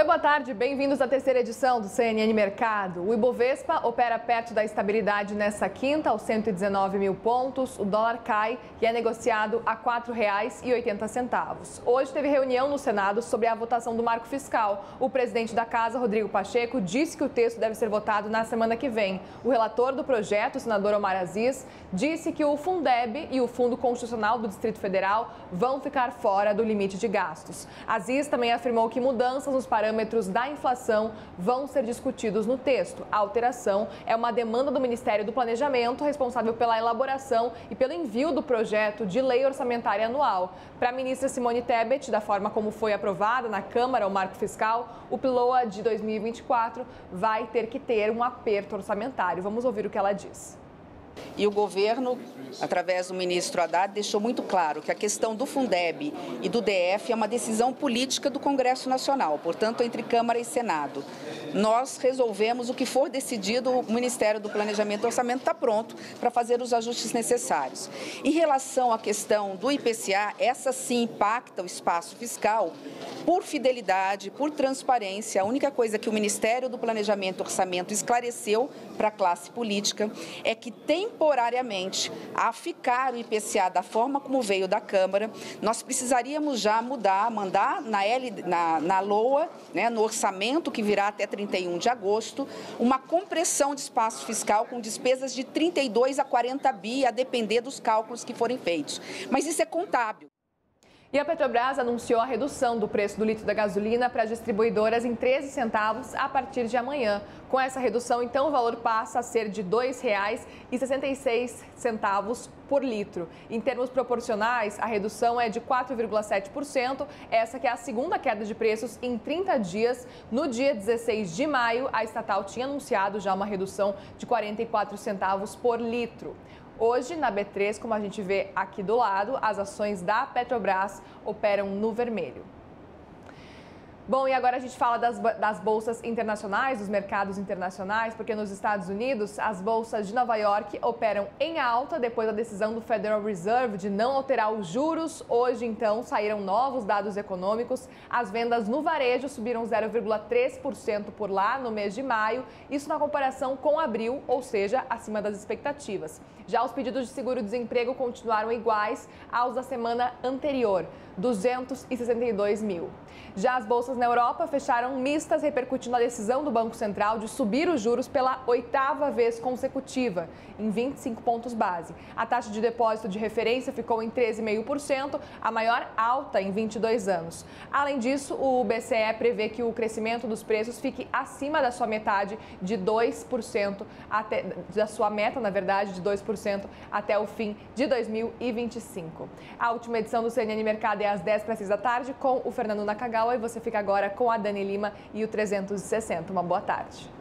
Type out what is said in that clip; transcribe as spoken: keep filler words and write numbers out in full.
Oi, boa tarde, bem-vindos à terceira edição do C N N Mercado. O Ibovespa opera perto da estabilidade nesta quinta, aos cento e dezenove mil pontos. O dólar cai e é negociado a quatro reais e oitenta centavos. Hoje teve reunião no Senado sobre a votação do marco fiscal. O presidente da Casa, Rodrigo Pacheco, disse que o texto deve ser votado na semana que vem. O relator do projeto, o senador Omar Aziz, disse que o Fundeb e o Fundo Constitucional do Distrito Federal vão ficar fora do limite de gastos. Aziz também afirmou que mudanças nos parâmetros da inflação vão ser discutidos no texto. A alteração é uma demanda do Ministério do Planejamento, responsável pela elaboração e pelo envio do projeto de lei orçamentária anual. Para a ministra Simone Tebet, da forma como foi aprovada na Câmara o marco fiscal, o P L O A de dois mil e vinte e quatro vai ter que ter um aperto orçamentário. Vamos ouvir o que ela diz. E o governo, através do ministro Haddad, deixou muito claro que a questão do Fundeb e do D F é uma decisão política do Congresso Nacional, portanto, entre Câmara e Senado. Nós resolvemos o que for decidido, o Ministério do Planejamento e Orçamento está pronto para fazer os ajustes necessários. Em relação à questão do I P C A, essa sim impacta o espaço fiscal por fidelidade, por transparência. A única coisa que o Ministério do Planejamento e Orçamento esclareceu para a classe política é que tem temporariamente a ficar o I P C A da forma como veio da Câmara, nós precisaríamos já mudar, mandar na, L, na, na L O A, né, no orçamento que virá até trinta e um de agosto, uma compressão de espaço fiscal com despesas de trinta e dois a quarenta bi, a depender dos cálculos que forem feitos. Mas isso é contábil. E a Petrobras anunciou a redução do preço do litro da gasolina para as distribuidoras em treze centavos a partir de amanhã. Com essa redução, então, o valor passa a ser de dois reais e sessenta e seis centavos por litro. Em termos proporcionais, a redução é de quatro vírgula sete por cento, essa que é a segunda queda de preços em trinta dias. No dia dezesseis de maio, a estatal tinha anunciado já uma redução de quarenta e quatro centavos por litro. Hoje, na B três, como a gente vê aqui do lado, as ações da Petrobras operam no vermelho. Bom, e agora a gente fala das, das bolsas internacionais, dos mercados internacionais, porque nos Estados Unidos as bolsas de Nova York operam em alta depois da decisão do Federal Reserve de não alterar os juros. Hoje, então, saíram novos dados econômicos. As vendas no varejo subiram zero vírgula três por cento por lá no mês de maio, isso na comparação com abril, ou seja, acima das expectativas. Já os pedidos de seguro-desemprego continuaram iguais aos da semana anterior, duzentos e sessenta e dois mil. Já as bolsas na Europa fecharam mistas, repercutindo a decisão do Banco Central de subir os juros pela oitava vez consecutiva, em vinte e cinco pontos base. A taxa de depósito de referência ficou em treze vírgula cinco por cento, a maior alta em vinte e dois anos. Além disso, o B C E prevê que o crescimento dos preços fique acima da sua metade de dois por cento, até, da sua meta, na verdade, de dois por cento até o fim de dois mil e vinte e cinco. A última edição do C N N Mercado é às dez para as seis da tarde, com o Fernando Nakagawa, e você fica agora com a Dani Lima e o trezentos e sessenta. Uma boa tarde.